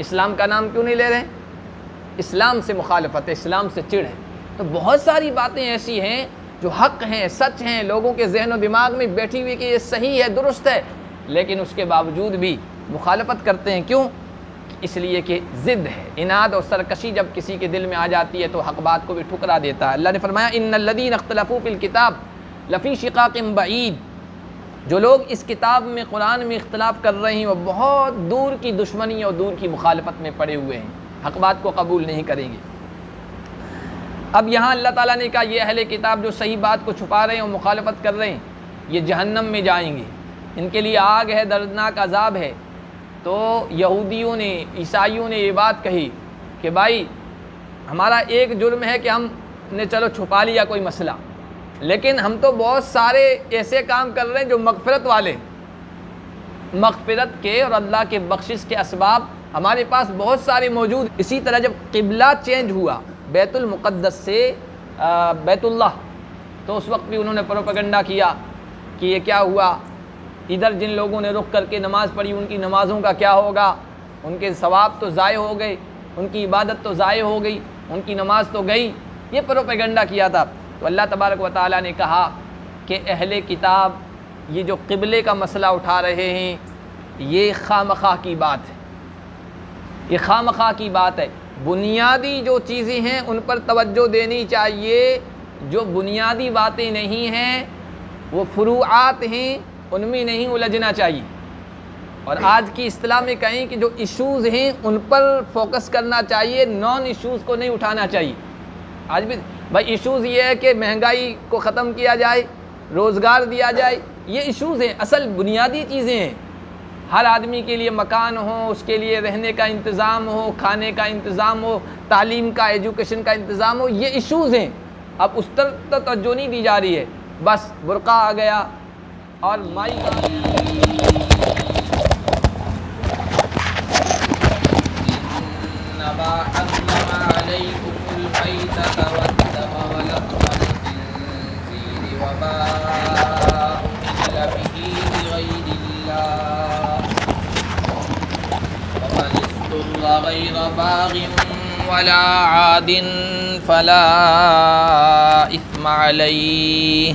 इस्लाम का नाम क्यों नहीं ले रहे? इस्लाम से मुखालफत है, इस्लाम से चिढ़ है। तो बहुत सारी बातें ऐसी हैं जो हक़ हैं, सच हैं, लोगों के जहन व दिमाग में बैठी हुई कि ये सही है, दुरुस्त है, लेकिन उसके बावजूद भी मुखालफत करते हैं। क्यों? इसलिए कि ज़िद है। इनाद और सरकशी जब किसी के दिल में आ जाती है तो हक़ बात को भी ठुकरा देता है। अल्लाह ने फरमाया इन्नल्लज़ीन इख्तलफ़ू फ़िल किताब लफ़ी शिक़ाक़िन बईद, जो लोग इस किताब में कुरान में इख्तलाफ कर रहे हैं वो बहुत दूर की दुश्मनी और दूर की मुखालफत में पड़े हुए हैं, हक़ बात को कबूल नहीं करेंगे। अब यहाँ अल्लाह ताला ने कहा ये अहले किताब जो सही बात को छुपा रहे हैं और मुखालफत कर रहे हैं ये जहन्नम में जाएंगे, इनके लिए आग है, दर्दनाक अजाब है। तो यहूदियों ने, ईसाइयों ने ये बात कही कि भाई हमारा एक जुर्म है कि हमने चलो छुपा लिया कोई मसला, लेकिन हम तो बहुत सारे ऐसे काम कर रहे हैं जो मग़फ़िरत वाले, मग़फ़िरत के और अल्लाह के बख्शिश के असबाब हमारे पास बहुत सारे मौजूद। इसी तरह जब क़िबला चेंज हुआ बैतुल मुक़द्दस से बैतुल्लाह, तो उस वक्त भी उन्होंने प्रोपेगेंडा किया कि ये क्या हुआ, इधर जिन लोगों ने रुख करके नमाज़ पढ़ी उनकी नमाज़ों का क्या होगा, उनके सवाब तो ज़ाय हो गए, उनकी इबादत तो ज़ाय हो गई, उनकी नमाज तो गई। ये प्रोपेगेंडा किया था। तो अल्लाह तबारक व ताला ने कहा कि अहले किताब ये जो क़िबले का मसला उठा रहे हैं ये खामखा की बात है, ये खामखा की बात है। बुनियादी जो चीज़ें हैं उन पर तवज्जो देनी चाहिए, जो बुनियादी बातें नहीं हैं वो फ़ुरूआत हैं, उनमें नहीं उलझना चाहिए। और आज की इस्लाम में कहें कि जो इश्यूज़ हैं उन पर फोकस करना चाहिए, नॉन इश्यूज़ को नहीं उठाना चाहिए। आज भी भाई इश्यूज़ ये है कि महंगाई को ख़त्म किया जाए, रोज़गार दिया जाए, ये इश्यूज़ हैं, असल बुनियादी चीज़ें हैं। हर आदमी के लिए मकान हो, उसके लिए रहने का इंतज़ाम हो, खाने का इंतज़ाम हो, तालीम का, एजुकेशन का इंतज़ाम हो, ये इश्यूज़ हैं। अब उस तरफ तवज्जो नहीं दी जा रही है, बस बुर्का आ गया और माइक आ गया। غير باغ ولا عاد فلا إثم عليه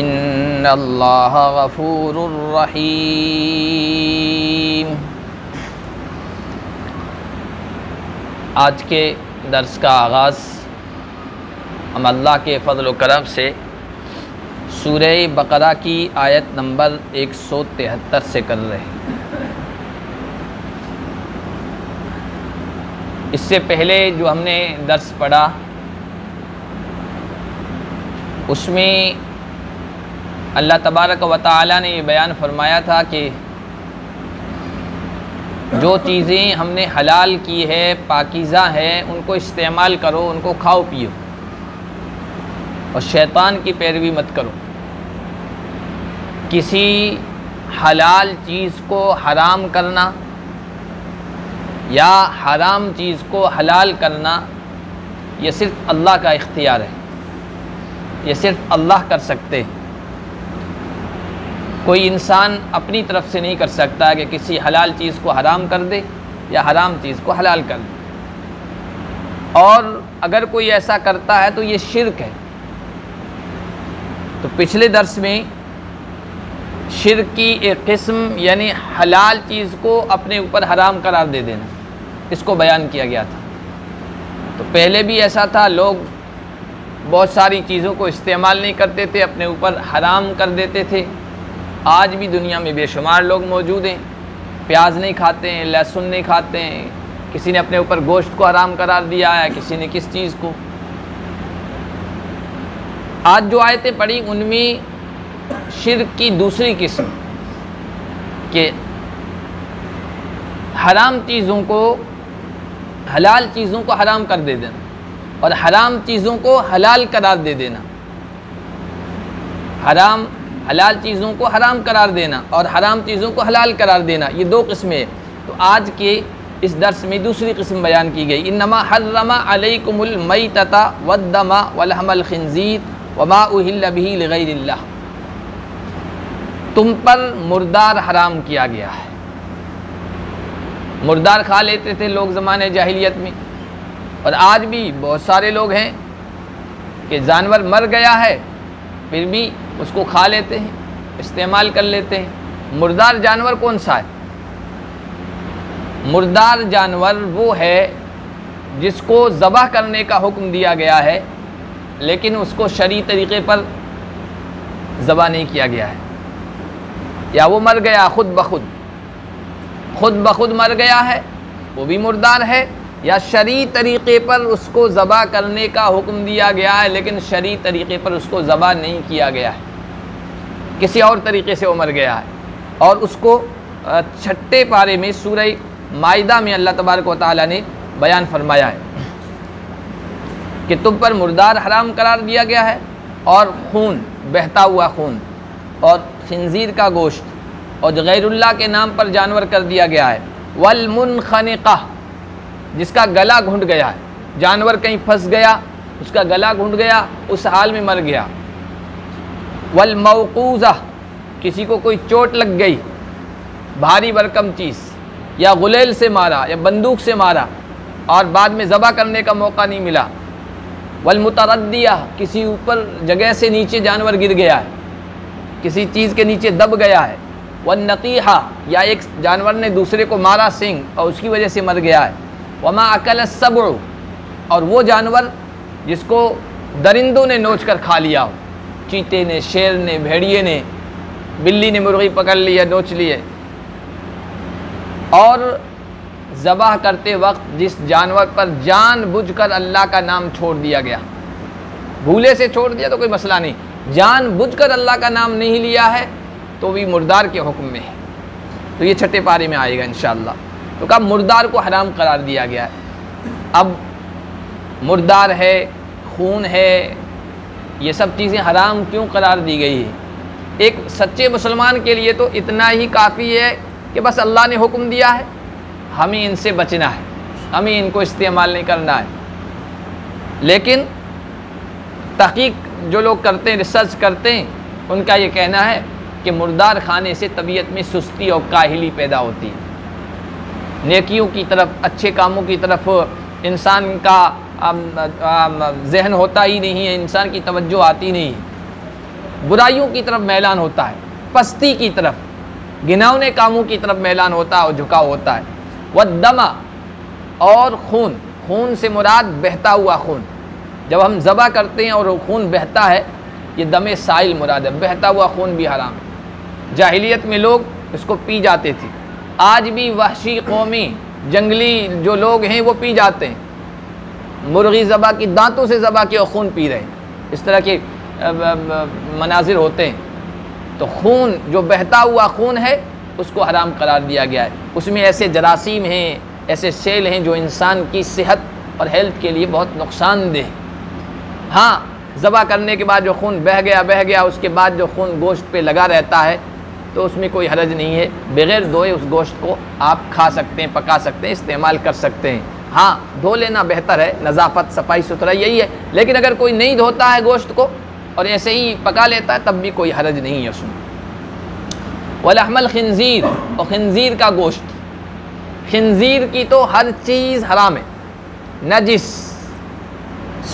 إن الله غفور رحيم। आज के दर्स का आगाज़ हम अल्लाह के फजल व करम से सूरह बकरा की आयत नंबर 173 से कर रहे हैं। इससे पहले जो हमने दर्स पढ़ा उसमें अल्लाह तबारक व ताला ने ये बयान फरमाया था कि जो चीज़ें हमने हलाल की है, पाकीज़ा है, उनको इस्तेमाल करो, उनको खाओ पियो और शैतान की पैरवी मत करो। किसी हलाल चीज़ को हराम करना या हराम चीज़ को हलाल करना ये सिर्फ़ अल्लाह का इख्तियार है, ये सिर्फ़ अल्लाह कर सकते हैं। कोई इंसान अपनी तरफ से नहीं कर सकता कि किसी हलाल चीज़ को हराम कर दे या हराम चीज़ को हलाल कर दे, और अगर कोई ऐसा करता है तो ये शिर्क है। तो पिछले दर्स में शिर्क की एक किस्म यानी हलाल चीज़ को अपने ऊपर हराम करार दे देना, इसको बयान किया गया था। तो पहले भी ऐसा था, लोग बहुत सारी चीज़ों को इस्तेमाल नहीं करते थे, अपने ऊपर हराम कर देते थे। आज भी दुनिया में बेशुमार लोग मौजूद हैं, प्याज नहीं खाते हैं, लहसुन नहीं खाते हैं, किसी ने अपने ऊपर गोश्त को हराम करार दिया है, किसी ने किस चीज़ को। आज जो आयतें पढ़ी उनमें शिर्क की दूसरी किस्म के हराम चीज़ों को, हलाल चीज़ों को हराम कर दे देना और हराम चीज़ों को हलाल करार दे देना, हराम हलाल चीज़ों को हराम करार देना और हराम चीज़ों को हलाल करार देना, ये दो किस्में। तो आज के इस दर्स में दूसरी किस्म बयान की गई। इन्नमा हर्रमा अलैकुमुल मैतता वद्दमा वलहमल खिंजीर वमा उहिल्ल बिही लिगैरिल्लाह, तुम पर मुर्दार हराम किया गया है, मुर्दार खा लेते थे लोग ज़माने जाहिलियत में, और आज भी बहुत सारे लोग हैं कि जानवर मर गया है फिर भी उसको खा लेते हैं, इस्तेमाल कर लेते हैं। मुर्दार जानवर कौन सा है? मुर्दार जानवर वो है जिसको ज़बह करने का हुक्म दिया गया है लेकिन उसको शरी तरीक़े पर ज़बह नहीं किया गया है, या वो मर गया खुद ब खुद मर गया है, वो भी मुर्दार है, या शरी तरीक़े पर उसको ज़बह करने का हुक्म दिया गया है लेकिन शरी तरीक़े पर उसको ज़बह नहीं किया गया है, किसी और तरीक़े से वो मर गया है। और उसको छठे पारे में सूरह माइदा में अल्लाह तबारक व तआला ने बयान फरमाया है कि तुम पर मुर्दार हराम करार दिया गया है, और खून, बहता हुआ खून, और खिंजीर का गोश्त, और गैरुल्लाह के नाम पर जानवर कर दिया गया है। वल्मुनखनिका, जिसका गला घुंट गया है, जानवर कहीं फंस गया, उसका गला घुंट गया, उस हाल में मर गया। वल्मौकूज़ा, किसी को कोई चोट लग गई, भारी भरकम चीज़, या गुलेल से मारा या बंदूक से मारा और बाद में ज़बह करने का मौका नहीं मिला। वल्मुतरद्दिया, किसी ऊपर जगह से नीचे जानवर गिर गया है, किसी चीज़ के नीचे दब गया है। वन्नतीहा, या एक जानवर ने दूसरे को मारा सिंह और उसकी वजह से मर गया है। वमा अकल सबु, और वो जानवर जिसको दरिंदों ने नोच कर खा लिया हो, चीते ने, शेर ने, भेड़िए ने, बिल्ली ने मुर्गी पकड़ ली है, नोच ली है। और ज़बाह करते वक्त जिस जानवर पर जानबूझकर अल्लाह का नाम छोड़ दिया गया, भूले से छोड़ दिया तो कोई मसला नहीं, जानबूझकर अल्लाह का नाम नहीं लिया है तो भी मुर्दार के हुक्म में है। तो ये छठे पारे में आएगा इंशाअल्लाह। तो कहा मुर्दार को हराम करार दिया गया है। अब मुर्दार है, खून है, ये सब चीज़ें हराम क्यों करार दी गई है? एक सच्चे मुसलमान के लिए तो इतना ही काफ़ी है कि बस अल्लाह ने हुक्म दिया है, हमें इनसे बचना है, हमें इनको इस्तेमाल नहीं करना है। लेकिन तहकीक जो लोग करते हैं, रिसर्च करते हैं, उनका ये कहना है कि मुर्दार खाने से तबीयत में सुस्ती और काहिली पैदा होती है, नेकियों की तरफ, अच्छे कामों की तरफ इंसान का जहन होता ही नहीं है, इंसान की तवज्जो आती नहीं है, बुराइयों की तरफ मैलान होता है, पस्ती की तरफ, घिनौने कामों की तरफ मैलान होता है और झुकाव होता है। वद्दमा, और खून, खून से मुराद बहता हुआ खून, जब हम ज़बह करते हैं और खून बहता है, ये दमे साइल मुराद है, बहता हुआ खून भी हराम है। जाहिलियत में लोग इसको पी जाते थे, आज भी वहशी कौमी जंगली जो लोग हैं वो पी जाते हैं, मुर्गी ज़बह की, दांतों से ज़बह के और खून पी रहे हैं, इस तरह के मनाजिर होते हैं। तो खून, जो बहता हुआ खून है, उसको हराम करार दिया गया है। उसमें ऐसे जरासीम हैं, ऐसे सेल हैं जो इंसान की सेहत और हेल्थ के लिए बहुत नुकसानदेह हैं। हाँ, ज़बह करने के बाद जो खून बह गया, उसके बाद जो खून गोश्त पे लगा रहता है तो उसमें कोई हरज नहीं है, बग़ैर धोए उस गोश्त को आप खा सकते हैं, पका सकते हैं, इस्तेमाल कर सकते हैं। हाँ, धो लेना बेहतर है, नज़ाफ़त, सफाई सुथरा यही है। लेकिन अगर कोई नहीं धोता है गोश्त को और ऐसे ही पका लेता है तब भी कोई हरज नहीं है उसमें। वलहमल खिंजीर, और खिंजीर का गोश्त, खिंजीर की तो हर चीज़ हराम है, नजिस,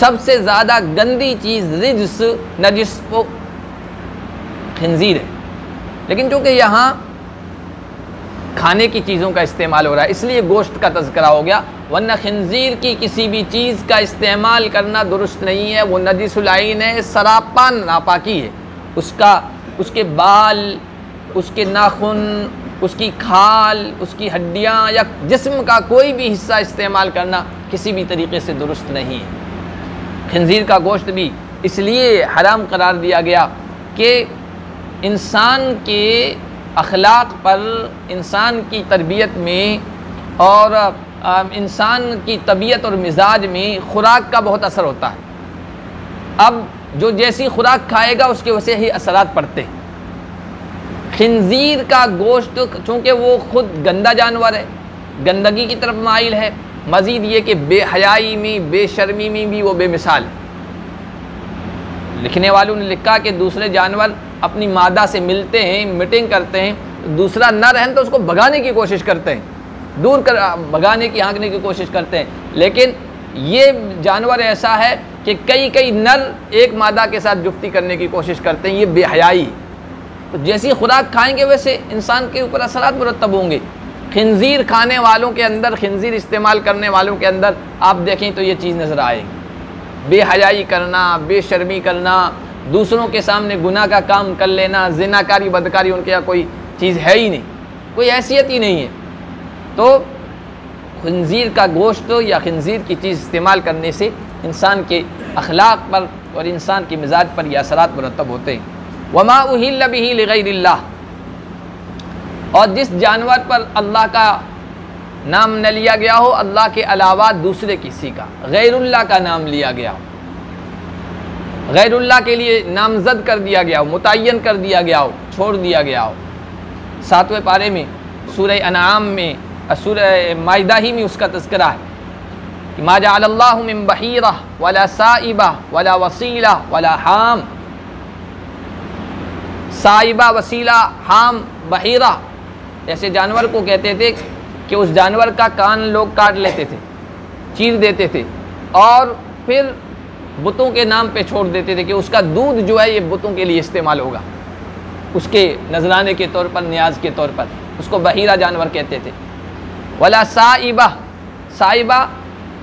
सबसे ज़्यादा गंदी चीज़, रिज्स, नजिस वो खिंजीर है। लेकिन चूँकि यहाँ खाने की चीज़ों का इस्तेमाल हो रहा है इसलिए गोश्त का तज़किरा हो गया, वरना खिंजीर की किसी भी चीज़ का इस्तेमाल करना दुरुस्त नहीं है, वो नजिसुल आईन है, सरापा, नापाकी है। उसके बाल, उसके नाखून, उसकी खाल, उसकी हड्डियाँ या जिस्म का कोई भी हिस्सा इस्तेमाल करना किसी भी तरीके से दुरुस्त नहीं है। खिंजीर का गोश्त भी इसलिए हराम करार दिया गया कि इंसान के अखलाक पर, इंसान की तरबियत में और इंसान की तबीयत और मिजाज में ख़ुराक का बहुत असर होता है। अब जो जैसी खुराक खाएगा उसके वैसे ही असरात पड़ते हैं। खिंजीर का गोश्त चूँकि वो ख़ुद गंदा जानवर है, गंदगी की तरफ माइल है, मज़ीद ये कि बेहयाई में, बेशर्मी में भी वो बेमिसाल है। लिखने वालों ने लिखा कि दूसरे जानवर अपनी मादा से मिलते हैं, मीटिंग करते हैं, दूसरा नर है तो उसको भगाने की कोशिश करते हैं, दूर कर भगाने की हाँकने की कोशिश करते हैं। लेकिन ये जानवर ऐसा है कि कई कई नर एक मादा के साथ जुफ्ती करने की कोशिश करते हैं, ये बेहयाई। तो जैसी खुराक खाएंगे वैसे इंसान के ऊपर असरात मुरतब होंगे। खिंजीर खाने वालों के अंदर, खिंजीर इस्तेमाल करने वालों के अंदर आप देखें तो ये चीज़ नज़र आएगी। बेहयाई करना, बेशर्मी करना, दूसरों के सामने गुनाह का काम कर लेना, जिनाकारी बदकारी उनके यहाँ कोई चीज़ है ही नहीं, कोई हैसियत ही नहीं है। तो खिंजीर का गोश्त या खिंजीर की चीज़ इस्तेमाल करने से इंसान के अखलाक पर और इंसान के मिजाज पर यह असरात मुरतब होते हैं। वमा उहिल्ल बिही लिगैरिल्लाह, और जिस जानवर पर अल्लाह का नाम न लिया गया हो, अल्लाह के अलावा दूसरे किसी का, गैरुल्लाह का नाम लिया गया हो, गैरुल्लाह के लिए नामजद कर दिया गया हो, मुतय्यन कर दिया गया हो, छोड़ दिया गया हो। 7वें पारे में सूरह अनआम में, सूरह माइदा ही में उसका तज़किरा है कि मा जअलल्लाहु मिन बहीरा वला साइबा वला वसीला वला हाम। साइबा, वसीला, हाम, बहीरा ऐसे जानवर को कहते थे कि उस जानवर का कान लोग काट लेते थे, चीर देते थे और फिर बुतों के नाम पे छोड़ देते थे कि उसका दूध जो है ये बुतों के लिए इस्तेमाल होगा, उसके नजराने के तौर पर, न्याज के तौर पर। उसको बहीरा जानवर कहते थे। वला साइबा, साइबा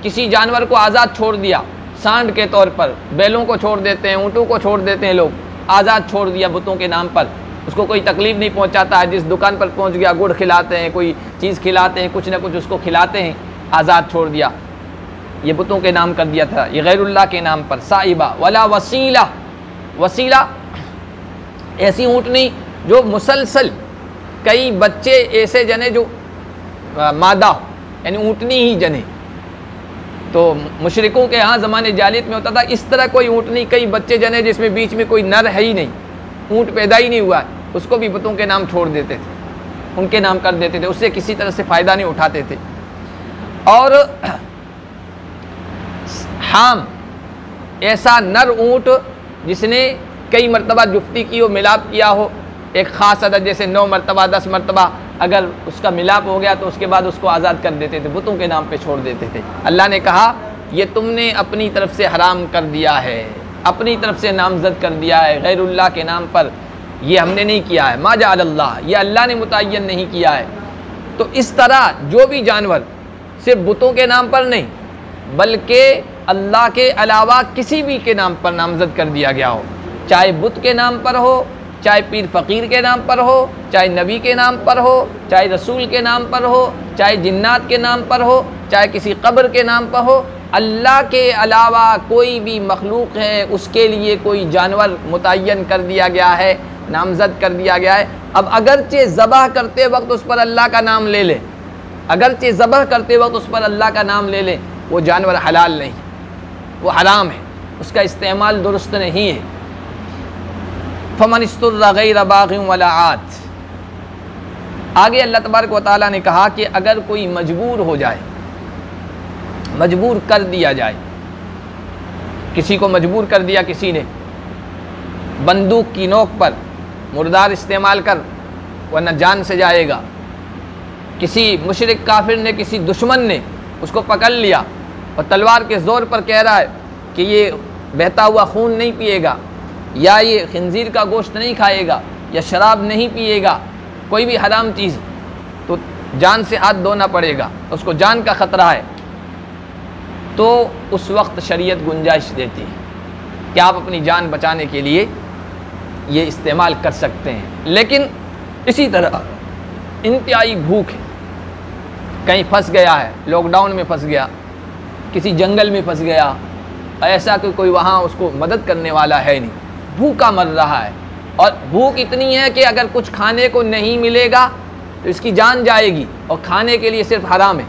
किसी जानवर को आज़ाद छोड़ दिया, सांड के तौर पर बैलों को छोड़ देते हैं, ऊँटों को छोड़ देते हैं लोग, आज़ाद छोड़ दिया बुतों के नाम पर, उसको कोई तकलीफ़ नहीं पहुंचाता है। जिस दुकान पर पहुंच गया गुड़ खिलाते हैं, कोई चीज़ खिलाते हैं, कुछ ना कुछ उसको खिलाते हैं, आज़ाद छोड़ दिया, ये बुतों के नाम कर दिया था, ये गैरुल्लाह के नाम पर। साइबा वला वसीला, वसीला ऐसी ऊँटनी जो मुसलसल, कई बच्चे ऐसे जने जो मादा यानी ऊँटनी ही जने। तो मुशरिकों के यहाँ ज़माने जालियत में होता था इस तरह, कोई ऊँटनी कई बच्चे जने जिसमें बीच में कोई नर है ही नहीं, ऊँट पैदा ही नहीं हुआ है, उसको भी बुतों के नाम छोड़ देते थे, उनके नाम कर देते थे, उससे किसी तरह से फ़ायदा नहीं उठाते थे। और हाम ऐसा नर ऊँट जिसने कई मरतबा जुफ्ती की हो, मिलाप किया हो, एक ख़ास अदद जैसे 9 मरतबा 10 मरतबा अगर उसका मिलाप हो गया तो उसके बाद उसको आज़ाद कर देते थे, बुतों के नाम पे छोड़ देते थे। अल्लाह ने कहा ये तुमने अपनी तरफ से हराम कर दिया है, अपनी तरफ से नामजद कर दिया है गैरुल्लाह के नाम पर, ये हमने नहीं किया है। मा जअलल्लाह, ये अल्लाह ने मुतय्यन नहीं किया है। तो इस तरह जो भी जानवर सिर्फ बुतों के नाम पर नहीं बल्कि अल्लाह के अलावा किसी भी के नाम पर नामजद कर दिया गया हो, चाहे बुत के नाम पर हो, चाहे पीर फ़कीर के नाम पर हो, चाहे नबी के नाम पर हो, चाहे रसूल के नाम पर हो, चाहे जिन्नात के नाम पर हो, चाहे किसी कब्र के नाम पर हो, अल्लाह के अलावा कोई भी मखलूक है उसके लिए कोई जानवर मुतय्यन कर दिया गया है, नामज़द कर दिया गया है। अब अगरचे ज़बह करते वक्त उस पर अल्लाह का नाम ले लें, अगरचे ज़बह करते वक्त उस पर अल्लाह का नाम ले लें, वो जानवर हलाल नहीं, वो हराम है, उसका इस्तेमाल दुरुस्त नहीं है। फमन इस्तुर्रा गैर बाग़िन वला आद। आगे अल्लाह तबारक व तआला ने कहा कि अगर कोई मजबूर हो जाए, मजबूर कर दिया जाए, किसी को मजबूर कर दिया किसी ने बंदूक की नोक पर मुर्दार इस्तेमाल कर वरना जान से जाएगा, किसी मुशरिक काफिर ने, किसी दुश्मन ने उसको पकड़ लिया और तलवार के ज़ोर पर कह रहा है कि ये बहता हुआ खून नहीं पिएगा, या ये खिंजीर का गोश्त नहीं खाएगा, या शराब नहीं पिएगा, कोई भी हराम चीज़, तो जान से हाथ धोना पड़ेगा, उसको जान का ख़तरा है। तो उस वक्त शरीयत गुंजाइश देती है कि आप अपनी जान बचाने के लिए ये इस्तेमाल कर सकते हैं। लेकिन इसी तरह इंतहाई भूख है, कहीं फंस गया है, लॉकडाउन में फंस गया, किसी जंगल में फंस गया, ऐसा कि कोई वहाँ उसको मदद करने वाला है नहीं, भूखा मर रहा है, और भूख इतनी है कि अगर कुछ खाने को नहीं मिलेगा तो इसकी जान जाएगी। और खाने के लिए सिर्फ हराम है,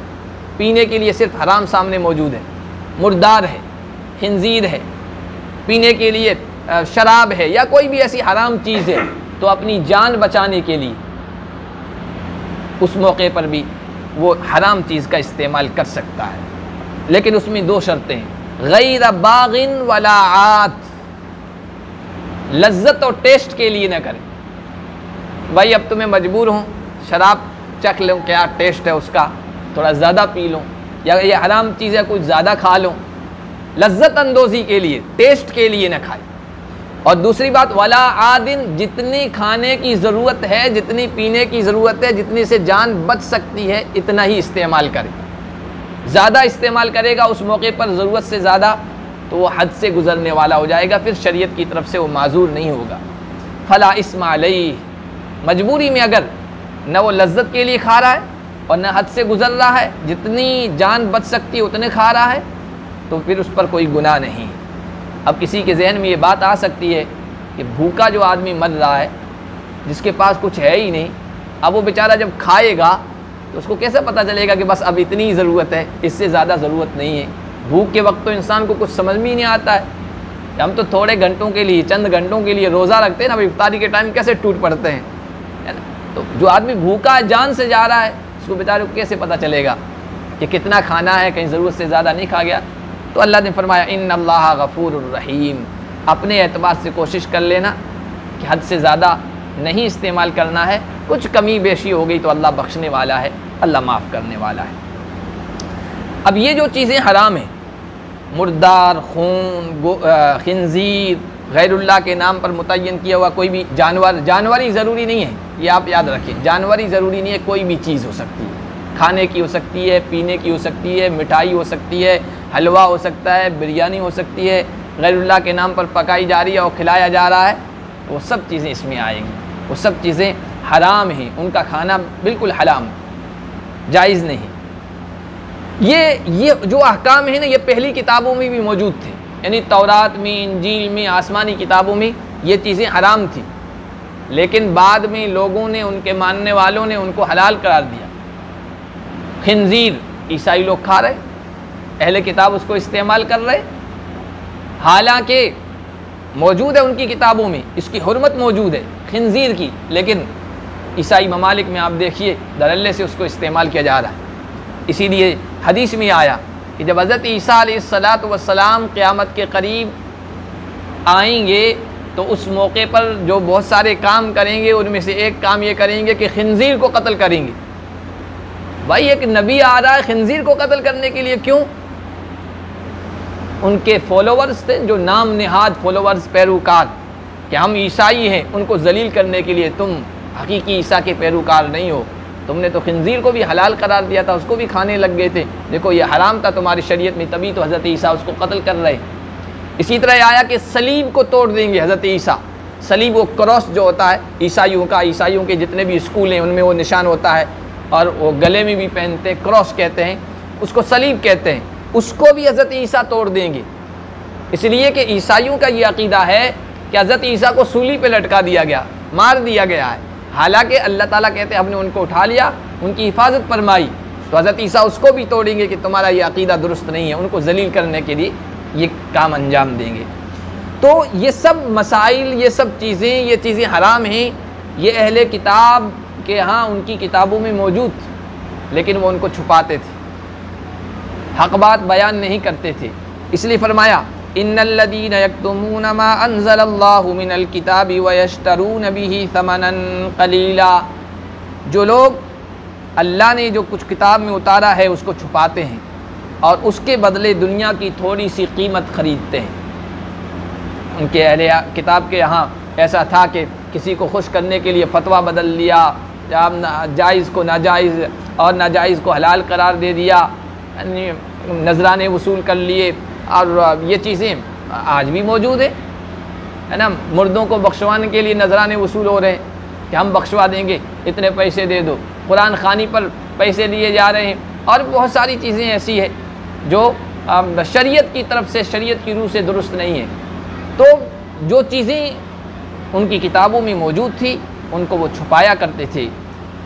पीने के लिए सिर्फ हराम सामने मौजूद है, मुर्दार है, खिंजीर है, पीने के लिए शराब है, या कोई भी ऐसी हराम चीज़ है। तो अपनी जान बचाने के लिए उस मौके पर भी वो हराम चीज़ का इस्तेमाल कर सकता है, लेकिन उसमें 2 शर्तें हैं। गैर बाग़िन वला आत, लज्जत और टेस्ट के लिए ना करें। भाई अब तुम्हें मजबूर हूँ, शराब चख लो क्या टेस्ट है उसका, थोड़ा ज़्यादा पी लूँ, या ये हराम चीज़ें कुछ ज़्यादा खा लूँ, लज्जत अंदोज़ी के लिए, टेस्ट के लिए ना खाए। और दूसरी बात, वला आदिन, जितनी खाने की ज़रूरत है, जितनी पीने की ज़रूरत है, जितनी से जान बच सकती है, इतना ही इस्तेमाल करें। ज़्यादा इस्तेमाल करेगा उस मौके पर ज़रूरत से ज़्यादा, तो वो हद से गुज़रने वाला हो जाएगा, फिर शरीयत की तरफ से वो माजूर नहीं होगा। फ़ला इस्म अलैहि, मजबूरी में अगर न वो लज्जत के लिए खा रहा है और न हद से गुज़र रहा है, जितनी जान बच सकती है उतने खा रहा है, तो फिर उस पर कोई गुनाह नहीं। अब किसी के जहन में ये बात आ सकती है कि भूखा जो आदमी मर रहा है, जिसके पास कुछ है ही नहीं, अब वो बेचारा जब खाएगा तो उसको कैसे पता चलेगा कि बस अब इतनी ही ज़रूरत है, इससे ज़्यादा ज़रूरत नहीं है। भूख के वक्त तो इंसान को कुछ समझ में ही नहीं आता है। हम तो थोड़े घंटों के लिए, चंद घंटों के लिए रोज़ा रखते हैं ना, अब इफ्तारी के टाइम कैसे टूट पड़ते हैं, है ना। तो जो आदमी भूखा जान से जा रहा है, उसको बेचारे को कैसे पता चलेगा कि कितना खाना है, कहीं ज़रूरत से ज़्यादा नहीं खा गया। तो अल्लाह ने फरमाया इन्नल्लाहा गफूरुर रहीम, अपने एतबार से कोशिश कर लेना कि हद से ज़्यादा नहीं इस्तेमाल करना है। कुछ कमी बेशी हो गई तो अल्लाह बख्शने वाला है, अल्लाह माफ़ करने वाला है। अब ये जो चीज़ें हराम हैं, मुर्दार, खून, खिंजीर, गैरुल्लाह के नाम पर मुतय्यन किया हुआ कोई भी जानवर, जानवरी ज़रूरी नहीं है, ये आप याद रखें, जानवरी ज़रूरी नहीं है, कोई भी चीज़ हो सकती है, खाने की हो सकती है, पीने की हो सकती है, मिठाई हो सकती है, हलवा हो सकता है, बिरयानी हो सकती है, गैरुल्लाह के नाम पर पकाई जा रही है और खिलाया जा रहा है, वो सब चीज़ें इसमें आएंगी। वो सब चीज़ें हराम हैं, उनका खाना बिल्कुल हराम, जायज़ नहीं। ये जो अहकाम है ना, ये पहली किताबों में भी मौजूद थे, यानी तौरात में, इंजील में, आसमानी किताबों में ये चीज़ें हराम थी, लेकिन बाद में लोगों ने, उनके मानने वालों ने उनको हलाल करार दिया। खिंजीर ईसाई लोग खा रहे, अहले किताब उसको इस्तेमाल कर रहे, हालांकि मौजूद है उनकी किताबों में, इसकी हुर्मत मौजूद है खिंजीर की, लेकिन ईसाई ममालिक में आप देखिए धड़ल्ले से उसको इस्तेमाल किया जा रहा है। इसीलिए हदीस में आया कि जब हज़रत ईसा अलैहिस्सलातु वस्सलाम क़यामत के करीब आएंगे तो उस मौके पर जो बहुत सारे काम करेंगे, उनमें से एक काम ये करेंगे कि खिंजीर को कत्ल करेंगे। भाई, एक नबी आ रहा है, खिंजीर को कत्ल करने के लिए क्यों? उनके फॉलोवर्स थे, जो नाम निहाद फॉलोवर्स, पैरोकार, कि हम ईसाई हैं, उनको जलील करने के लिए। तुम हकीकी ईसा के पैरोकार नहीं हो, तुमने तो खिंजीर को भी हलाल करार दिया था, उसको भी खाने लग गए थे, देखो ये हराम था तुम्हारी शरीयत में, तभी तो हज़रत ईसा उसको कत्ल कर रहे। इसी तरह आया कि सलीब को तोड़ देंगे हज़रत ईसा। सलीब वो क्रॉस जो होता है ईसाइयों का, ईसाइयों के जितने भी स्कूल हैं उनमें वो निशान होता है और वो गले में भी पहनते हैं, क्रॉस कहते हैं उसको, सलीब कहते हैं, उसको भी हज़रत ईसा तोड़ देंगे। इसलिए कि ईसाइयों का ये अक़ीदा है कि हज़रत ईसा को सूली पे लटका दिया गया, मार दिया गया है, हालांकि अल्लाह ताला कहते हैं हमने उनको उठा लिया, उनकी हिफाजत फरमाई, तो हज़रत ईसा उसको भी तोड़ेंगे कि तुम्हारा ये अक़ीदा दुरुस्त नहीं है, उनको जलील करने के लिए ये काम अंजाम देंगे। तो ये सब मसाइल, ये सब चीज़ें, ये चीज़ें हराम हैं। ये अहले किताब कि हाँ, उनकी किताबों में मौजूद थी, लेकिन वो उनको छुपाते थे, हक़ बात बयान नहीं करते थे। इसलिए फरमाया इन्नल्लज़ीना यक्तुमूना मा अंज़लल्लाहु मिनल किताबी वयश्तरून बिही समनन कलीला, जो लोग अल्लाह ने जो कुछ किताब में उतारा है उसको छुपाते हैं और उसके बदले दुनिया की थोड़ी सी कीमत खरीदते हैं। उनके अहले किताब के यहाँ ऐसा था कि किसी को खुश करने के लिए फतवा बदल लिया, जायज़ को नाजायज़ और नाजायज़ को हलाल करार दे दिया, नजराने वसूल कर लिए, और ये चीज़ें आज भी मौजूद हैं, है ना। मुर्दों को बख्शवाने के लिए नजराने वसूल हो रहे हैं कि हम बख्शवा देंगे, इतने पैसे दे दो, कुरान खानी पर पैसे लिए जा रहे हैं, और बहुत सारी चीज़ें ऐसी है जो शरीयत की तरफ से, शरीयत की रूह से दुरुस्त नहीं है। तो जो चीज़ें उनकी किताबों में मौजूद थी उनको वो छुपाया करते थे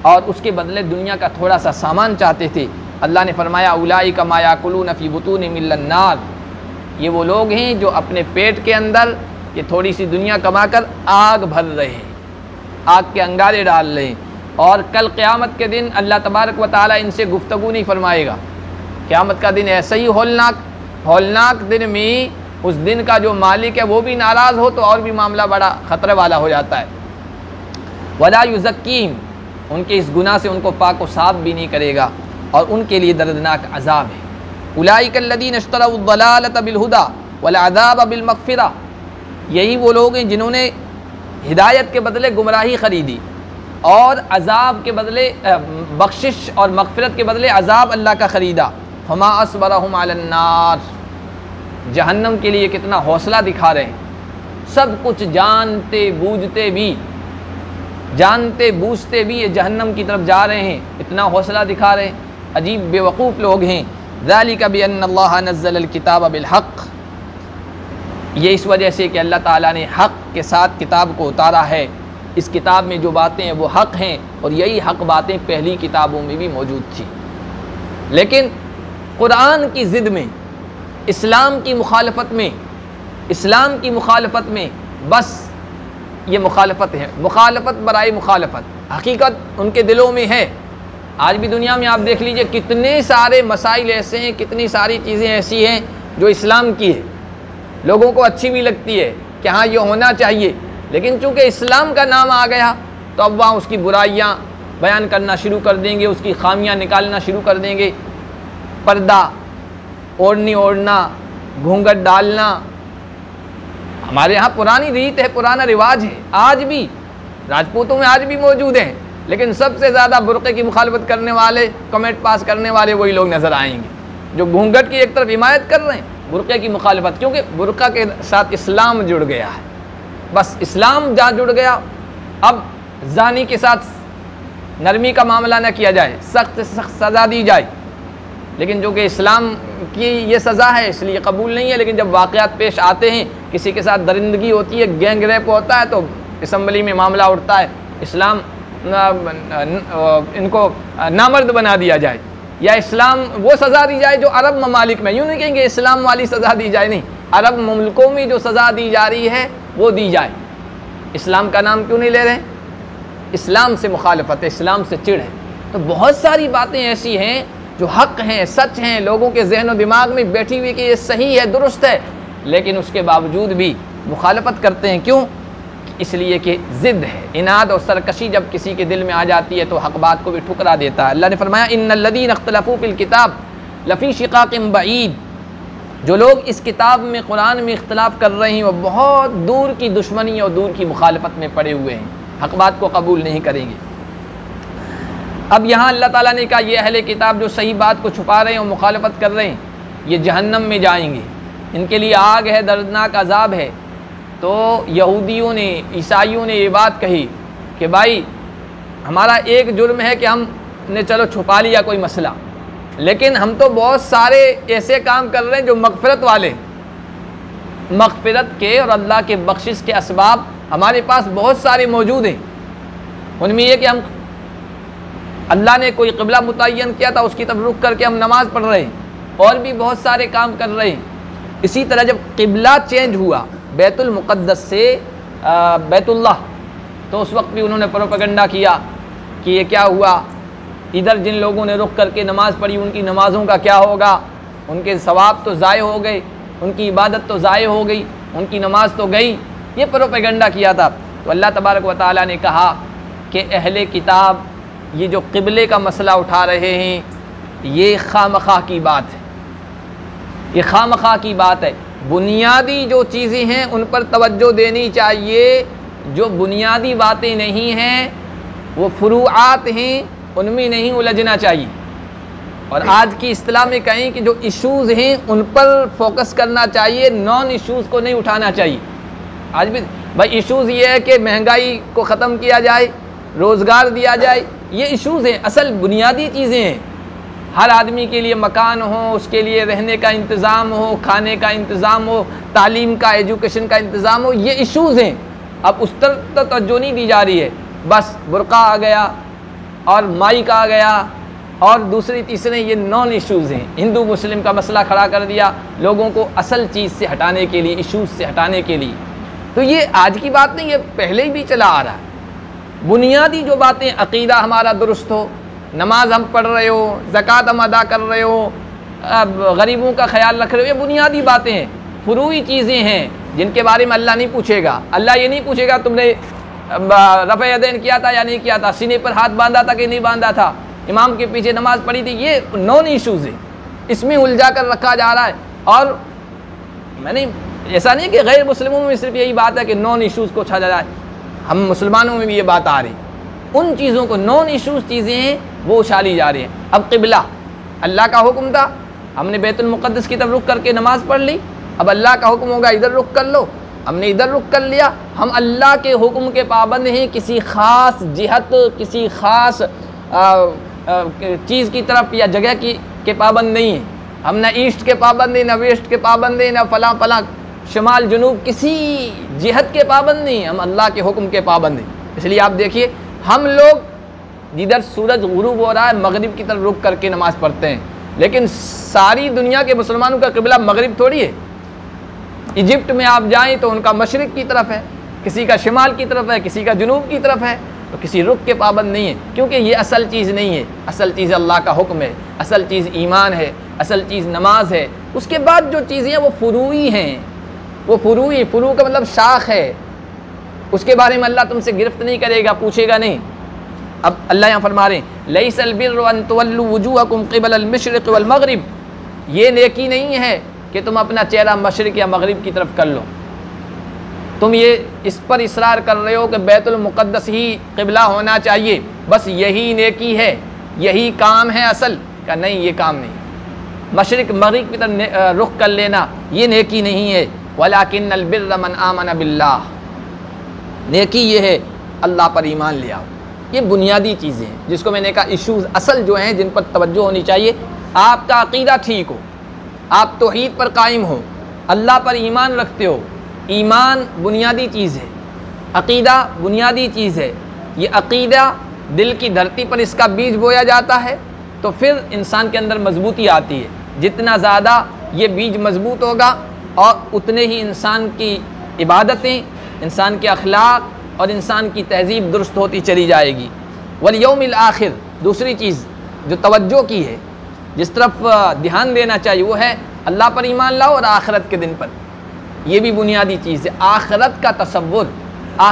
और उसके बदले दुनिया का थोड़ा सा सामान चाहते थे। अल्लाह ने फरमाया उलाइका मा याकुलूना फी बुतूनिहिम इल्लन्नार, ये वो लोग हैं जो अपने पेट के अंदर ये थोड़ी सी दुनिया कमाकर आग भर रहे हैं, आग के अंगारे डाल रहे हैं। और कल क़यामत के दिन अल्लाह तबारक व तआला इनसे गुफ्तगू नहीं फरमाएगा। क़यामत का दिन ऐसा ही होलनाक, होलनाक दिन में उस दिन का जो मालिक है वो भी नाराज़ हो तो और भी मामला बड़ा ख़तरे वाला हो जाता है। वला युज़क्कीम, उनके इस गुनाह से उनको पाक व साफ भी नहीं करेगा। और उनके लिए दर्दनाक अजाब है। उलाइकल्लदीनश्तरौद्दलालत बिलहुदा वलअज़ाब बिलमग़फ़िरा, यही वो लोग हैं जिन्होंने हिदायत के बदले गुमराही ख़रीदी और अजाब के बदले बख्शिश और मगफ़िरत के बदले अजाब अल्लाह का ख़रीदा। फमा अस्बरहुम अलन्नार, जहन्नम के लिए कितना हौसला दिखा रहे हैं। सब कुछ जानते बूझते भी ये जहन्नम की तरफ जा रहे हैं, इतना हौसला दिखा रहे हैं। अजीब बेवकूफ़ लोग हैं। ज़ालिका बिअन्नल्लाह नज़्ज़ल किताब बिलहक़, ये इस वजह से कि अल्लाह ताला ने हक़ के साथ किताब को उतारा है। इस किताब में जो बातें हैं वो हक़ हैं और यही हक़ बातें पहली किताबों में भी मौजूद थी। लेकिन कुरान की ज़िद में, इस्लाम की मुखालफत में बस ये मुखालफत है, मुखालफत बराए मुखालफत। हकीकत उनके दिलों में है। आज भी दुनिया में आप देख लीजिए कितने सारे मसाइल ऐसे हैं, कितनी सारी चीज़ें ऐसी हैं जो इस्लाम की है, लोगों को अच्छी भी लगती है कि हाँ ये होना चाहिए, लेकिन चूँकि इस्लाम का नाम आ गया तो अब वहाँ उसकी बुराइयाँ बयान करना शुरू कर देंगे, उसकी खामियाँ निकालना शुरू कर देंगे। पर्दा, ओढ़ना, घूंघट डालना, हमारे यहाँ पुरानी रीत है, पुराना रिवाज है, आज भी राजपूतों में आज भी मौजूद है। लेकिन सबसे ज़्यादा बुर्क़े की मुखालफत करने वाले, कमेंट पास करने वाले वही लोग नज़र आएंगे जो घूंघट की एक तरफ हिमायत कर रहे हैं, बुर्क़े की मुखालफत, क्योंकि बुर्क़ा के साथ इस्लाम जुड़ गया है। बस इस्लाम जहाँ जुड़ गया अब जानी के साथ नरमी का मामला न किया जाए, सख्त सख्त सज़ा दी जाए। लेकिन जो कि इस्लाम की ये सज़ा है इसलिए कबूल नहीं है। लेकिन जब वाक़यात पेश आते हैं, किसी के साथ दरिंदगी होती है, गैंग रेप होता है, तो असम्बली में मामला उठता है, इस्लाम इनको नामर्द बना दिया जाए, या इस्लाम वो सज़ा दी जाए जो अरब ममालिक में, यूँ नहीं कहेंगे इस्लाम वाली सज़ा दी जाए, नहीं, अरब मुल्कों में जो सज़ा दी जा रही है वो दी जाए। इस्लाम का नाम क्यों नहीं ले रहे? इस्लाम से मुखालफत है, इस्लाम से चिढ़ है। तो बहुत सारी बातें ऐसी हैं जो हक़ हैं, सच हैं, लोगों के जहन व दिमाग में बैठी हुई कि ये सही है, दुरुस्त है, लेकिन उसके बावजूद भी मुखालफत करते हैं। क्यों? इसलिए कि ज़िद है। इनाद और सरकशी जब किसी के दिल में आ जाती है तो हक़ बात को भी ठुकरा देता है। अल्लाह ने फरमाया इन्नल्लज़ीन इख्तलफ़ू फ़िल किताब लफ़ी शिक़ाक़िन बईद, जो लोग इस किताब में, कुरान में इख्तलाफ कर रहे हैं वो बहुत दूर की दुश्मनी और दूर की मुखालफत में पड़े हुए हैं, हक़ बात को कबूल नहीं करेंगे। अब यहाँ अल्लाह ताला ने कहा ये अहले किताब जो सही बात को छुपा रहे हैं और मुखालफत कर रहे हैं ये जहन्नम में जाएंगे, इनके लिए आग है, दर्दनाक अजाब है। तो यहूदियों ने, ईसाइयों ने ये बात कही कि भाई हमारा एक जुर्म है कि हमने चलो छुपा लिया कोई मसला, लेकिन हम तो बहुत सारे ऐसे काम कर रहे हैं जो मग़फ़िरत वाले, मग़फ़िरत के और अल्लाह के बख्शिश के असबाब हमारे पास बहुत सारे मौजूद हैं। उनमें यह कि हम, अल्लाह ने कोई क़िबला मुतय्यन किया था उसकी तरफ रुक करके हम नमाज़ पढ़ रहे हैं, और भी बहुत सारे काम कर रहे हैं। इसी तरह जब क़िबला चेंज हुआ बैतुल मुक़द्दस से बैतुल्लाह, तो उस वक्त भी उन्होंने प्रोपेगेंडा किया कि ये क्या हुआ, इधर जिन लोगों ने रुक करके नमाज़ पढ़ी उनकी नमाज़ों का क्या होगा, उनके सवाब तो ज़ाय हो गए, उनकी इबादत तो ज़ाय हो गई, उनकी नमाज तो गई। ये प्रोपेगेंडा किया था। तो अल्लाह तबारक व तआला ने कहा कि अहले किताब ये जो क़िबले का मसला उठा रहे हैं ये खामखा की बात है, ये खामखा की बात है। बुनियादी जो चीज़ें हैं उन पर तवज्जो देनी चाहिए। जो बुनियादी बातें नहीं हैं वो फ़ुरूआत हैं, उनमें नहीं उलझना चाहिए। और आज की इस्तिलाह में कहें कि जो इश्यूज़ हैं उन पर फोकस करना चाहिए, नॉन इश्यूज़ को नहीं उठाना चाहिए। आज भी भाई इश्यूज़ ये है कि महंगाई को ख़त्म किया जाए, रोज़गार दिया जाए, ये इश्यूज़ हैं। असल बुनियादी चीज़ें हैं, हर आदमी के लिए मकान हो, उसके लिए रहने का इंतज़ाम हो, खाने का इंतज़ाम हो, तालीम का, एजुकेशन का इंतज़ाम हो, ये इश्यूज़ हैं। अब उस तरफ तो तवज्जो नहीं दी जा रही है, बस बुर्का आ गया और माइक आ गया और दूसरी तीसरे ये नॉन इश्यूज़ हैं। हिंदू मुस्लिम का मसला खड़ा कर दिया लोगों को असल चीज़ से हटाने के लिए, इश्यूज़ से हटाने के लिए। तो ये आज की बात नहीं, ये पहले ही भी चला आ रहा है। बुनियादी जो बातें, अक़ीदा हमारा दुरुस्त हो, नमाज हम पढ़ रहे हो, ज़कात हम अदा कर रहे हो, अब गरीबों का ख्याल रख रहे हो, ये बुनियादी बातें हैं। फ़ुरूई चीज़ें हैं जिनके बारे में अल्लाह नहीं पूछेगा। अल्लाह ये नहीं पूछेगा तुमने रफ़ा यदैन किया था या नहीं किया था, सीने पर हाथ बांधा था कि नहीं बांधा था, इमाम के पीछे नमाज़ पढ़ी थी, ये नॉन इशूज़ है, इसमें उलझा कर रखा जा रहा है। और मैंने ऐसा नहीं कि गैर मुसलमानों में सिर्फ यही बात है कि नॉन इशूज़ को छाड़ा जाए, हम मुसलमानों में भी ये बात आ रही है, उन चीज़ों को नॉन इशूज़ चीज़ें वो उछाली जा रही हैं। अब क़िबला अल्लाह का हुक्म था, हमने बैतुल मुक़द्दस की तरफ रुख करके नमाज़ पढ़ ली, अब अल्लाह का हुक्म होगा इधर रुख कर लो, हमने इधर रुख कर लिया, हम अल्लाह के हुक्म के पाबंद हैं, किसी ख़ास जिहत किसी ख़ास चीज़ की तरफ या जगह की के पाबंद नहीं है, हम ना ईस्ट के पाबंद हैं ना वेस्ट के पाबंद हैं ना फला फला शमाल जनूब किसी जिहत के पाबंद नहीं है, हम अल्लाह के हुक्म के पाबंद हैं। इसलिए आप देखिए हम लोग जिधर सूरज गुरूब हो रहा है मगरिब की तरफ रुख करके नमाज़ पढ़ते हैं, लेकिन सारी दुनिया के मुसलमानों का क़िबला मगरिब थोड़ी है। इजिप्ट में आप जाएं तो उनका मशरिक़ की तरफ है, किसी का शिमाल की तरफ है, किसी का जनूब की तरफ है, तो किसी रुख के पाबंद नहीं है, क्योंकि ये असल चीज़ नहीं है। असल चीज़ अल्लाह का हुक्म है, असल चीज़ ईमान है, असल चीज़ नमाज है। उसके बाद जो चीज़ें हैं वो फ़ुरूई हैं, वो फ़ुरूई, फ़ुरू का मतलब शाख है, उसके बारे में अल्लाह तुमसे गिरफ्त नहीं करेगा, पूछेगा नहीं। अब अल्लाह यहाँ फरमा रहे हैं लैसल बिर्रु अन तुवल्लू वुजूहकुम क़िबलल मशरिक़ वल मग़रिब, ये नेकी नहीं है कि तुम अपना चेहरा मशरिक़ या मग़रिब की तरफ कर लो, तुम ये इस पर इसरार कर रहे हो कि बैतुल मुक़द्दस ही क़िबला होना चाहिए, बस यही नेकी है, यही काम है असल का, नहीं ये काम नहीं, मशरिक़ मग़रिब की तरफ रुख कर लेना ये नेकी नहीं है। वलाकिन्नल बिर्र मन आमन बिल्लाह, नेकी ये है अल्लाह पर ईमान ले आओ। ये बुनियादी चीज़ें हैं जिसको मैंने कहा इश्यूज़ असल जो हैं जिन पर तवज्जो होनी चाहिए। आपका अक़ीदा ठीक हो, आप तौहीद पर कायम हो, अल्लाह पर ईमान रखते हो, ईमान बुनियादी चीज़ है, अक़ीदा बुनियादी चीज़ है। ये अक़ीदा दिल की धरती पर इसका बीज बोया जाता है तो फिर इंसान के अंदर मजबूती आती है। जितना ज़्यादा ये बीज मजबूत होगा और उतने ही इंसान की इबादतें, इंसान के अखलाक और इंसान की तहजीब दुरुस्त होती चली जाएगी। वलयौमिल आखिर, दूसरी चीज़ जो तवज्जो की है, जिस तरफ ध्यान देना चाहिए वो है अल्लाह पर ईमान लाओ और आखिरत के दिन पर। ये भी बुनियादी चीज़ है। आखिरत का तसव्वुर,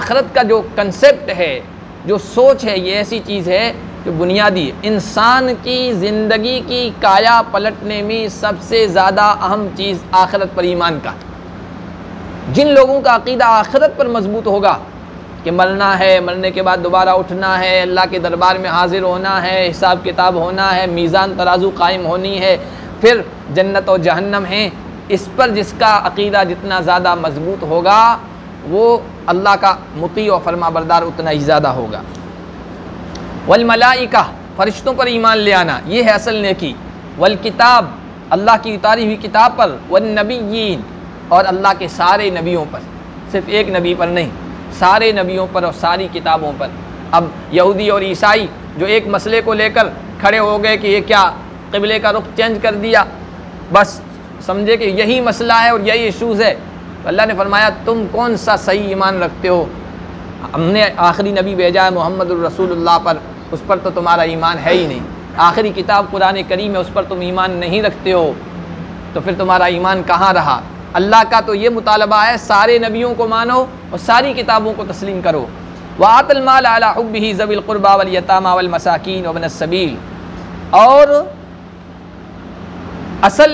आखिरत का जो कंसेप्ट है, जो सोच है, ये ऐसी चीज़ है जो बुनियादी है। इंसान की ज़िंदगी की काया पलटने में सबसे ज़्यादा अहम चीज़ आखिरत पर ईमान का। जिन लोगों का अक़ीदा आखिरत पर मजबूत होगा कि मरना है, मरने के बाद दोबारा उठना है, अल्लाह के दरबार में हाजिर होना है, हिसाब किताब होना है, मीज़ान तराजू कायम होनी है, फिर जन्नत और जहन्नम है, इस पर जिसका अक़ीदा जितना ज़्यादा मजबूत होगा वो अल्लाह का मुती और फरमाबरदार उतना ही ज़्यादा होगा। वल मलाइका, फरिश्तों पर ईमान ले आना, ये है असल नेकी। वल किताब, अल्लाह की उतारी हुई किताब पर। वल नबीयीन, और अल्लाह के सारे नबियों पर, सिर्फ़ एक नबी पर नहीं, सारे नबियों पर और सारी किताबों पर। अब यहूदी और ईसाई जो एक मसले को लेकर खड़े हो गए कि ये क्या क़िबले का रुख चेंज कर दिया, बस समझे कि यही मसला है और यही इशूज़ है। अल्लाह ने फरमाया तुम कौन सा सही ईमान रखते हो, हमने आखिरी नबी भेजा है मुहम्मदुर रसूलुल्लाह पर, उस पर तो तुम्हारा ईमान है ही नहीं। आखिरी किताब कुरान करीम है, उस पर तुम ईमान नहीं रखते हो, तो फिर तुम्हारा ईमान कहाँ रहा। अल्लाह का तो ये मुतालबा है सारे नबियों को मानो और सारी किताबों को तस्लीम करो। वातल माल अला हुब्बिही ज़बिल क़ुरबा वल यतामा वल मसाकीन वबन सबील, और असल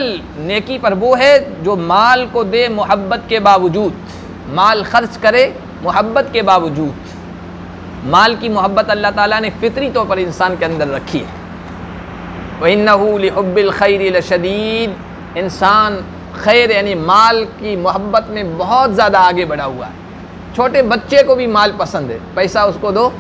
नेकी पर वो है जो माल को दे मोहब्बत के बावजूद, माल खर्च करे मोहब्बत के बावजूद। माल की मोहब्बत अल्लाह ताला ने फ़ितरी तौर पर इंसान के अंदर रखी है। व इन्नहु लिहुब्बिल खैरि लशदीद, इंसान खैर यानी माल की मोहब्बत में बहुत ज़्यादा आगे बढ़ा हुआ है। छोटे बच्चे को भी माल पसंद है, पैसा उसको दो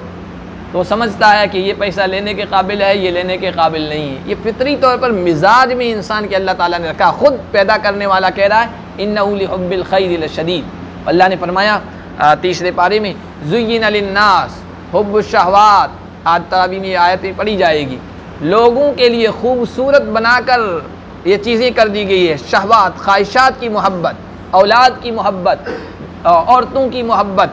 तो समझता है कि ये पैसा लेने के काबिल है, ये लेने के काबिल नहीं है। ये फ़ितरी तौर पर मिजाज में इंसान के अल्लाह ताला ने रखा। खुद पैदा करने वाला कह रहा है इन्नहु लिहुब्बिल खैरि लशदीद। अल्लाह ने फरमाया तीसरे पारे में ज़ुय्यिन लिन्नास हुब्बुश शहवात, आज तरावी में आयतें पढ़ी जाएगी, लोगों के लिए खूबसूरत बनाकर ये चीज़ें कर दी गई है। शहवात, ख्वाहिशात की मोहब्बत, औलाद की मोहब्बत, औरतों की मोहब्बत,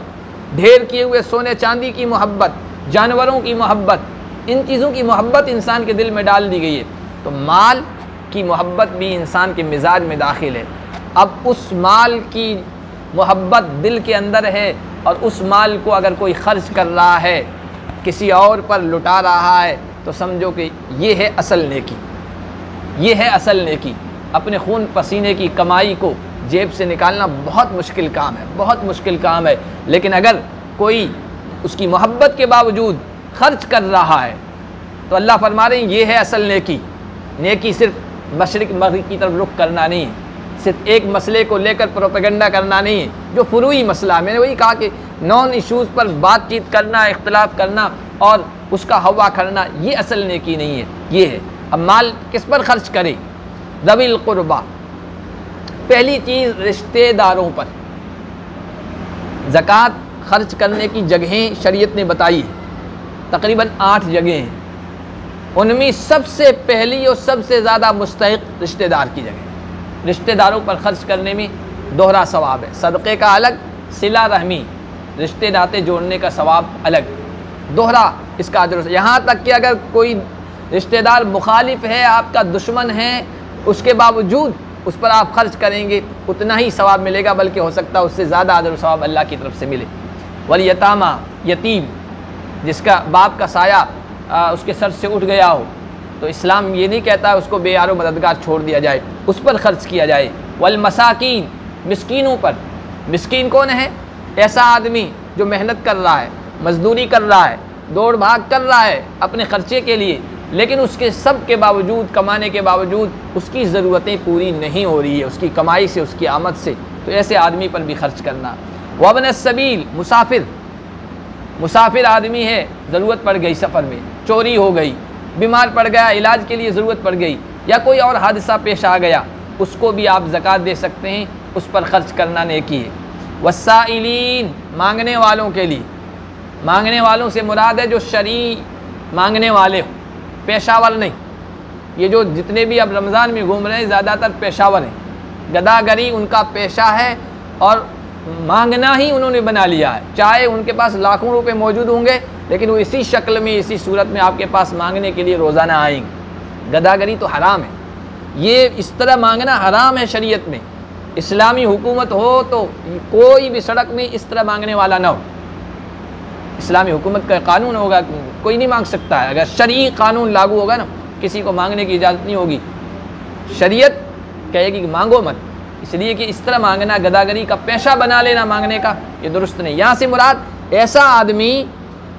ढेर किए हुए सोने चांदी की मोहब्बत, जानवरों की मोहब्बत, इन चीज़ों की मोहब्बत इंसान के दिल में डाल दी गई है। तो माल की मोहब्बत भी इंसान के मिजाज में दाखिल है। अब उस माल की मोहब्बत दिल के अंदर है और उस माल को अगर कोई ख़र्च कर रहा है, किसी और पर लुटा रहा है, तो समझो कि ये है असल नेकी, ये है असल नेकी। अपने खून पसीने की कमाई को जेब से निकालना बहुत मुश्किल काम है, बहुत मुश्किल काम है। लेकिन अगर कोई उसकी मोहब्बत के बावजूद खर्च कर रहा है तो अल्लाह फरमा रहे हैं ये है असल नेकी। नेकी सिर्फ मशरिक मग़रिब की तरफ रुख करना नहीं है, सिर्फ एक मसले को लेकर प्रोपेगेंडा करना नहीं है, जो फ़ुरूई मसला, मैंने वही कहा कि नॉन इश्यूज़ पर बातचीत करना, इख्तलाफ करना और उसका हवा करना, ये असल नेकी नहीं है। ये है। अब माल किस पर ख़र्च करें? ज़वील क़ुरबा, पहली चीज़ रिश्तेदारों पर। ज़कात खर्च करने की जगहें शरीयत ने बताई है, तकरीबन 8 जगहें हैं। उनमें सबसे पहली और सबसे ज़्यादा मुस्तहिक़ रिश्तेदार की जगह है। रिश्तेदारों पर ख़र्च करने में दोहरा सवाब है, सदक़े का अलग, सिला रहमी रिश्ते नाते जोड़ने का सवाब अलग, दोहरा इसका अजर। यहाँ तक कि अगर कोई रिश्तेदार मुखालिफ है, आपका दुश्मन है, उसके बावजूद उस पर आप ख़र्च करेंगे उतना ही सवाब मिलेगा, बल्कि हो सकता है उससे ज़्यादा अजर सवाब अल्लाह की तरफ से मिले। वल यतामा, यतीम जिसका बाप का साया उसके सर से उठ गया हो, तो इस्लाम ये नहीं कहता उसको बेयारो मददगार छोड़ दिया जाए, उस पर ख़र्च किया जाए। वल मसाकीन, मिस्कीनों पर। मिस्कीन कौन है? ऐसा आदमी जो मेहनत कर रहा है, मजदूरी कर रहा है, दौड़ भाग कर रहा है अपने ख़र्चे के लिए, लेकिन उसके सब के बावजूद, कमाने के बावजूद उसकी ज़रूरतें पूरी नहीं हो रही है उसकी कमाई से, उसकी आमद से, तो ऐसे आदमी पर भी ख़र्च करना। वबन सबील, मुसाफिर। मुसाफिर आदमी है, ज़रूरत पड़ गई सफ़र में, चोरी हो गई, बीमार पड़ गया, इलाज के लिए ज़रूरत पड़ गई, या कोई और हादसा पेश आ गया, उसको भी आप ज़कात दे सकते हैं, उस पर ख़र्च करना नेकी है। वस्साइलीन, मांगने वालों के लिए। मांगने वालों से मुराद है जो शरी मांगने वाले हो, पेशावर नहीं। ये जो जितने भी अब रमज़ान में घूम रहे हैं ज़्यादातर पेशावर हैं, गदागरी उनका पेशा है और मांगना ही उन्होंने बना लिया है। चाहे उनके पास लाखों रुपए मौजूद होंगे लेकिन वो इसी शक्ल में, इसी सूरत में आपके पास मांगने के लिए रोज़ाना आएंगे। गदागरी तो हराम है, ये इस तरह मांगना हराम है शरीयत में। इस्लामी हुकूमत हो तो कोई भी सड़क में इस तरह मांगने वाला ना हो। इस्लामी हुकूमत का कानून होगा, कोई नहीं मांग सकता है। अगर शरई कानून लागू होगा ना, किसी को मांगने की इजाज़त नहीं होगी। शरीयत कहेगी कि मांगो मत, इसलिए कि इस तरह मांगना, गदागरी का पेशा बना लेना मांगने का, ये दुरुस्त नहीं। यहाँ से मुराद ऐसा आदमी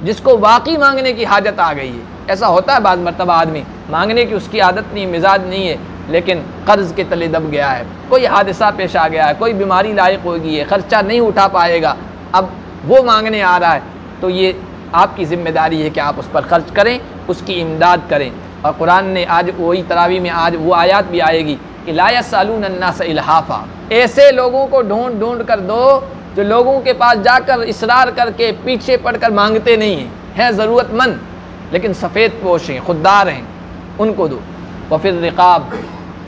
जिसको वाकई मांगने की हाजत आ गई है। ऐसा होता है बाद मरतबा, आदमी मांगने की उसकी आदत नहीं, मिजाज नहीं है, लेकिन कर्ज़ के तले दब गया है, कोई हादसा पेश आ गया है, कोई बीमारी लायक होगी है, ख़र्चा नहीं उठा पाएगा, अब वो मांगने आ रहा है, तो ये आपकी ज़िम्मेदारी है कि आप उस पर ख़र्च करें, उसकी इमदाद करें। और कुरान ने आज वही तरावी में आज वो आयत भी आएगी कि ला यस्अलून अन्नास इल्हाफ़ा, ऐसे लोगों को ढूँढ कर दो जो लोगों के पास जाकर इसरार करके पीछे पड़कर मांगते नहीं हैं, हैं ज़रूरतमंद लेकिन सफ़ेद पोश हैं, खुददार हैं, उनको दो। व फिर रिक़ाब,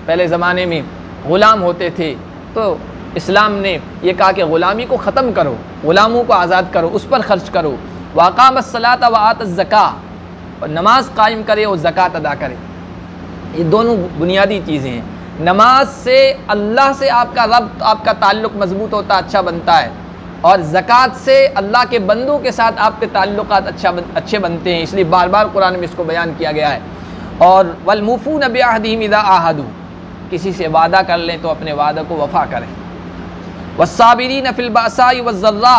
पहले ज़माने में ग़ुलाम होते थे तो इस्लाम ने यह कहा कि ग़ुलामी को ख़त्म करो, ग़ुलामों को आज़ाद करो, उस पर ख़र्च करो। वाक़ामस्सलात व आतज़्ज़का, और नमाज कायम करे और ज़कात अदा करे, ये दोनों बुनियादी चीज़ें हैं। नमाज से अल्लाह से आपका रब्त, आपका ताल्लुक़ मजबूत होता, अच्छा बनता है, और ज़कात से अल्लाह के बंदों के साथ आपके ताल्लुक़ात अच्छे बनते हैं, इसलिए बार बार कुरान में इसको बयान किया गया है। और वलमूफून बिअहदिहिम इज़ा आहादू, किसी से वादा कर लें तो अपने वादा को वफ़ा करें। वस्साबिरीन फिल बासाई वज़र्रा,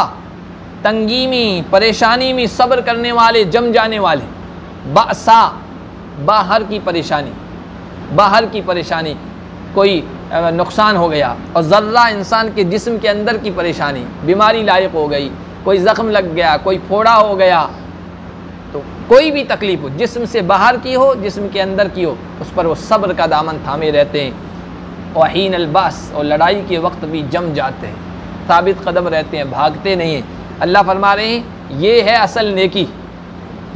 तंगी में, परेशानी में सब्र करने वाले, जम जाने वाले। बासा, बाहर की परेशानी, बाहर की परेशानी, कोई नुकसान हो गया, और ज़र्रा इंसान के जिस्म के अंदर की परेशानी, बीमारी लायक हो गई, कोई ज़ख़म लग गया, कोई फोड़ा हो गया, तो कोई भी तकलीफ़ हो, जिस्म से बाहर की हो, जिस्म के अंदर की हो, उस पर वो सब्र का दामन थामे रहते हैं। और हीन अलबास, और लड़ाई के वक्त भी जम जाते हैं, साबित कदम रहते हैं, भागते नहीं हैं। अल्लाह फरमा रहे हैं ये है असल नेकी,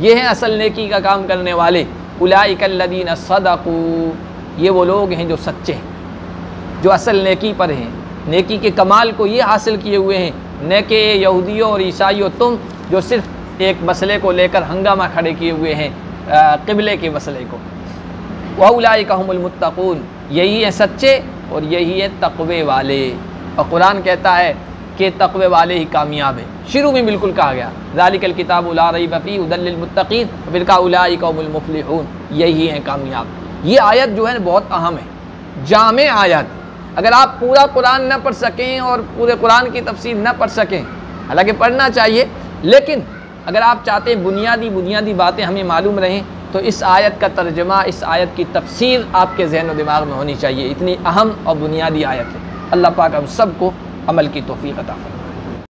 ये है असल नेकी का काम करने वाले। उलाइकल्लज़ीन सदक़ू, ये वो लोग हैं जो सच्चे हैं, जो असल नेकी पर हैं, नेकी के कमाल को ये हासिल किए हुए हैं। न के यहूदियों और ईसाइयों तुम जो सिर्फ एक मसले को लेकर हंगामा खड़े किए हुए हैं, क़िबले के मसले को। वउलाइका हुमुल मुत्तक़ून, यही है सच्चे और यही है तक़वे वाले। और कुरान कहता है के तक़वे वाले ही कामयाब हैं। शुरू में बिल्कुल कहा गया ज़ालिकल किताब ला रैब फीह हुदल लिलमुत्तक़ीन फिर कहा उलाइक हुमुल मुफ़्लिहून, यही हैं कामयाब। ये आयत जो है बहुत अहम है, जामे आयत। अगर आप पूरा कुरान न पढ़ सकें और पूरे कुरान की तफसीर न पढ़ सकें, हालांकि पढ़ना चाहिए, लेकिन अगर आप चाहते हैं बुनियादी बातें हमें मालूम रहें तो इस आयत का तर्जमा, इस आयत की तफसीर आपके जहन और दिमाग में होनी चाहिए। इतनी अहम और बुनियादी आयत है। अल्लाह पाक हम सबको अमल की तौफीक अता फरमाए।